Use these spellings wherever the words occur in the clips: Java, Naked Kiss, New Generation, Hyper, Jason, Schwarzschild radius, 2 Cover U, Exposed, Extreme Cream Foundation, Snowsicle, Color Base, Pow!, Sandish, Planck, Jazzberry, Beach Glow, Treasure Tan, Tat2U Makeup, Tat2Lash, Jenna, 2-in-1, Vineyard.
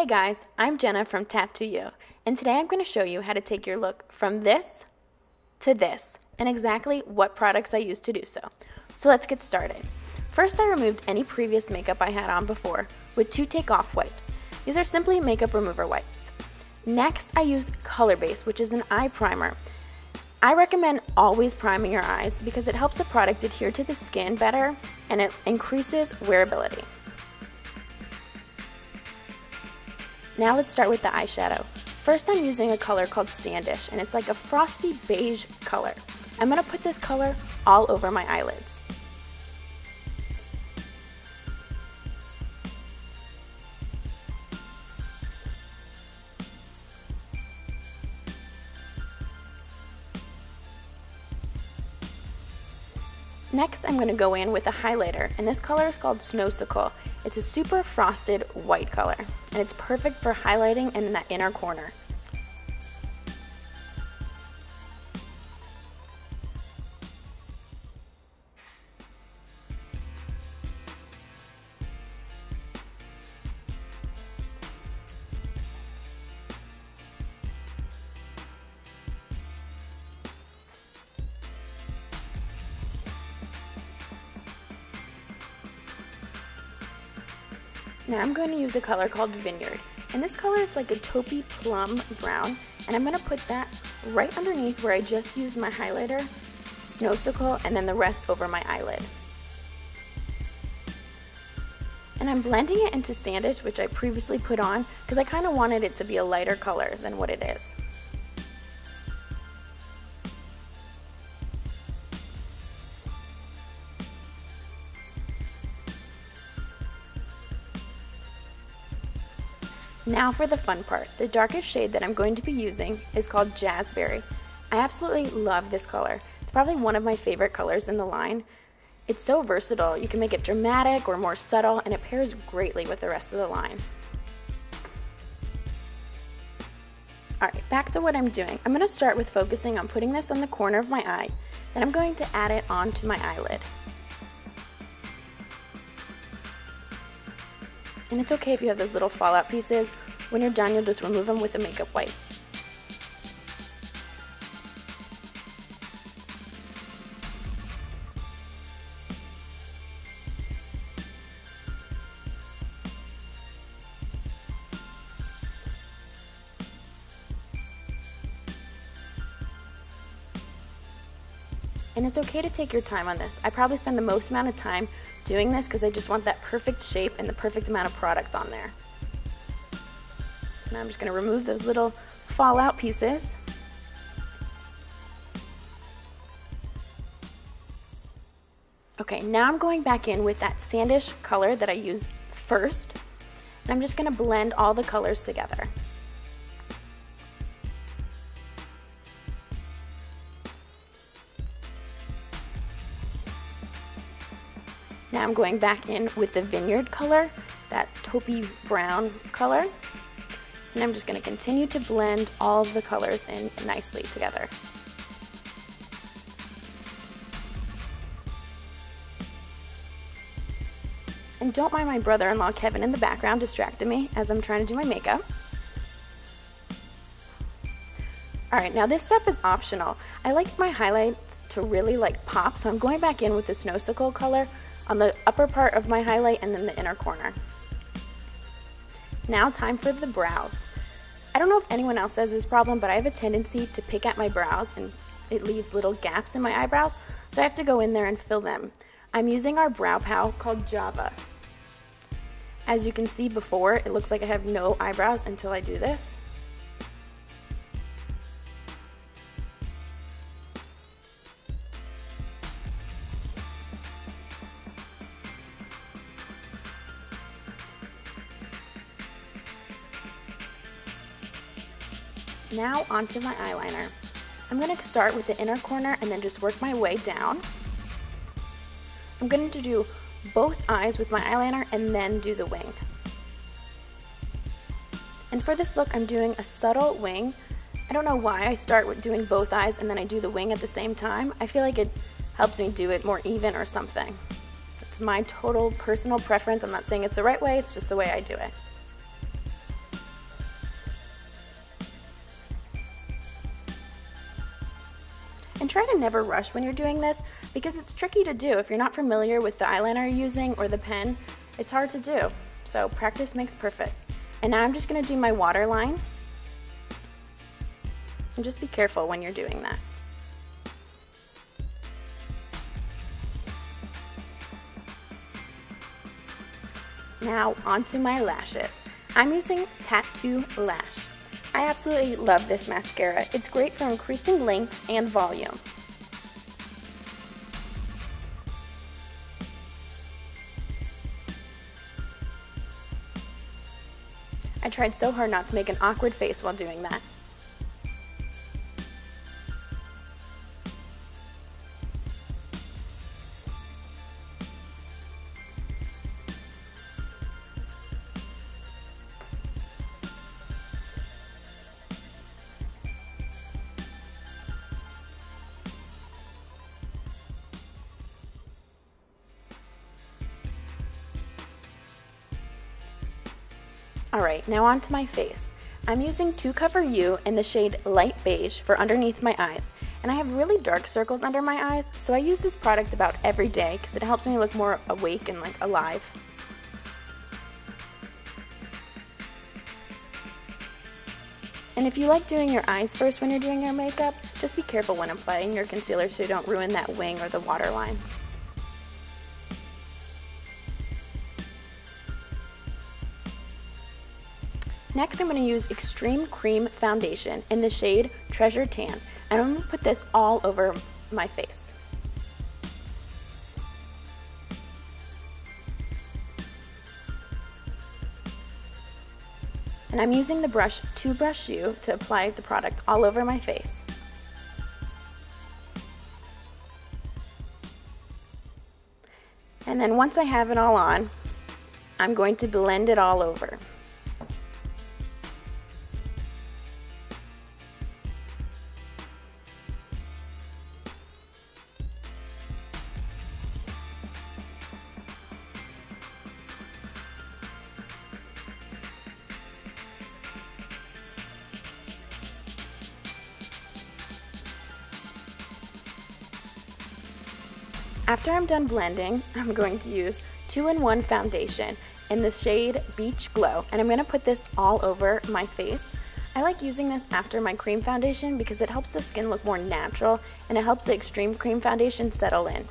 Hey guys, I'm Jenna from Tat2U, and today I'm going to show you how to take your look from this to this, and exactly what products I use to do so. So let's get started. First, I removed any previous makeup I had on before with 2 take-off wipes. These are simply makeup remover wipes. Next, I use Color Base, which is an eye primer. I recommend always priming your eyes because it helps the product adhere to the skin better, and it increases wearability. Now let's start with the eyeshadow. First, I'm using a color called Sandish, and it's like a frosty beige color. I'm going to put this color all over my eyelids. Next, I'm going to go in with a highlighter, and this color is called Snowsicle. It's a super frosted white color, and it's perfect for highlighting in that inner corner. Now I'm going to use a color called Vineyard. And this color, it's like a taupey plum brown, and I'm going to put that right underneath where I just used my highlighter, Snowsicle, and then the rest over my eyelid. And I'm blending it into Sandish, which I previously put on, because I kind of wanted it to be a lighter color than what it is. Now for the fun part. The darkest shade that I'm going to be using is called Jazzberry. I absolutely love this color. It's probably one of my favorite colors in the line. It's so versatile. You can make it dramatic or more subtle, and it pairs greatly with the rest of the line. Alright, back to what I'm doing. I'm going to start with focusing on putting this on the corner of my eye, then I'm going to add it onto my eyelid. And it's okay if you have those little fallout pieces. When you're done, you'll just remove them with a makeup wipe. And it's okay to take your time on this. I probably spend the most amount of time doing this because I just want that perfect shape and the perfect amount of product on there. Now I'm just going to remove those little fallout pieces. Okay, now I'm going back in with that Sandish color that I used first, and I'm just going to blend all the colors together. Now I'm going back in with the Vineyard color, that taupey brown color, and I'm just going to continue to blend all of the colors in nicely together. And don't mind my brother-in-law Kevin in the background distracting me as I'm trying to do my makeup. Alright, now this step is optional. I like my highlights to really like pop, so I'm going back in with the Snowsicle color on the upper part of my highlight and then the inner corner. Now time for the brows. I don't know if anyone else has this problem, but I have a tendency to pick at my brows and it leaves little gaps in my eyebrows, so I have to go in there and fill them. I'm using our brow Pow! Called Java. As you can see before, it looks like I have no eyebrows until I do this. Now onto my eyeliner. I'm going to start with the inner corner and then just work my way down. I'm going to do both eyes with my eyeliner and then do the wing. And for this look, I'm doing a subtle wing. I don't know why I start with doing both eyes and then I do the wing at the same time. I feel like it helps me do it more even or something. It's my total personal preference. I'm not saying it's the right way, it's just the way I do it. And try to never rush when you're doing this because it's tricky to do. If you're not familiar with the eyeliner you're using or the pen, it's hard to do. So practice makes perfect. And now I'm just gonna do my waterline. And just be careful when you're doing that. Now onto my lashes. I'm using Tat2Lash. I absolutely love this mascara. It's great for increasing length and volume. I tried so hard not to make an awkward face while doing that. Alright, now on to my face. I'm using 2 Cover U in the shade Light Beige for underneath my eyes. And I have really dark circles under my eyes, so I use this product about every day because it helps me look more awake and like alive. And if you like doing your eyes first when you're doing your makeup, just be careful when applying your concealer so you don't ruin that wing or the waterline. Next, I'm going to use Extreme Cream Foundation in the shade Treasure Tan, and I'm going to put this all over my face. And I'm using the brush 2 Brush U to apply the product all over my face. And then once I have it all on, I'm going to blend it all over. After I'm done blending, I'm going to use 2-in-1 foundation in the shade Beach Glow, and I'm going to put this all over my face. I like using this after my cream foundation because it helps the skin look more natural and it helps the Extreme Cream Foundation settle in.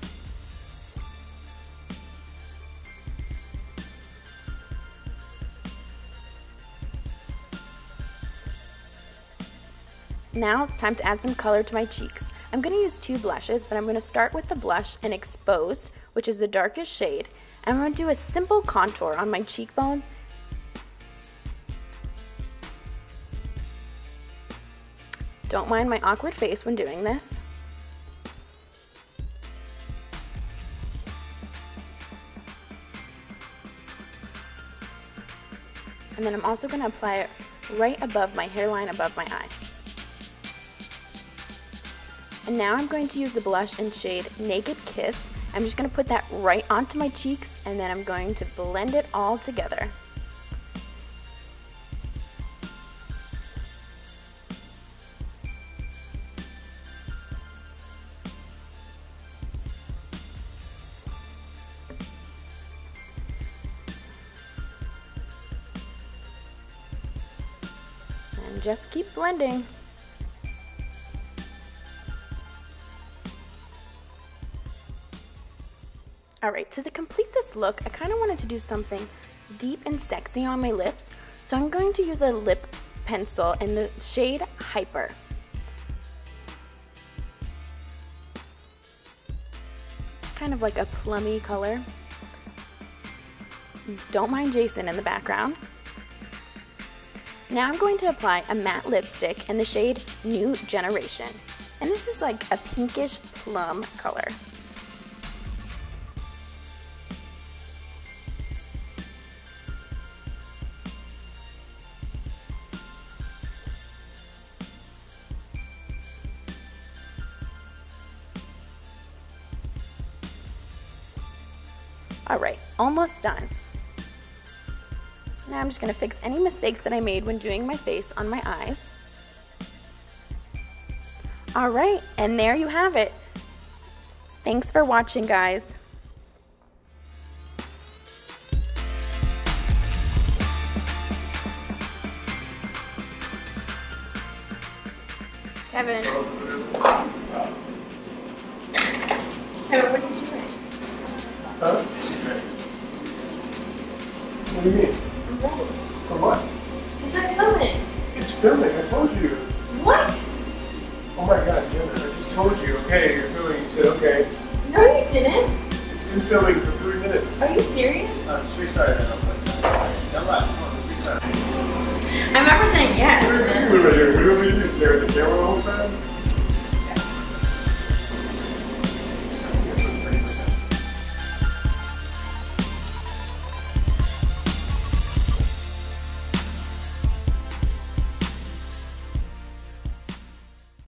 Now it's time to add some color to my cheeks. I'm going to use two blushes, but I'm going to start with the blush in Exposed, which is the darkest shade, and I'm going to do a simple contour on my cheekbones . Don't mind my awkward face when doing this . And then I'm also going to apply it right above my hairline, above my eye . And now I'm going to use the blush in shade Naked Kiss. I'm just going to put that right onto my cheeks, and then I'm going to blend it all together. And just keep blending. Alright, so to complete this look, I kind of wanted to do something deep and sexy on my lips, so I'm going to use a lip pencil in the shade Hyper. Kind of like a plummy color. Don't mind Jason in the background. Now I'm going to apply a matte lipstick in the shade New Generation. And this is like a pinkish plum color. Alright, almost done. Now I'm just going to fix any mistakes that I made when doing my face on my eyes. All right, and there you have it. Thanks for watching, guys. Kevin, what did you drink? Huh? What do you mean? I'm filming. For what? Just like filming. It's filming, I told you. What? Oh my god, Jenna, I just told you, okay, you're filming. You said okay. No, you didn't. It's been filming for 3 minutes. Are you serious? I'm just restarting it. I remember saying yes. What do you mean? What do you mean? You stare at the camera the whole time?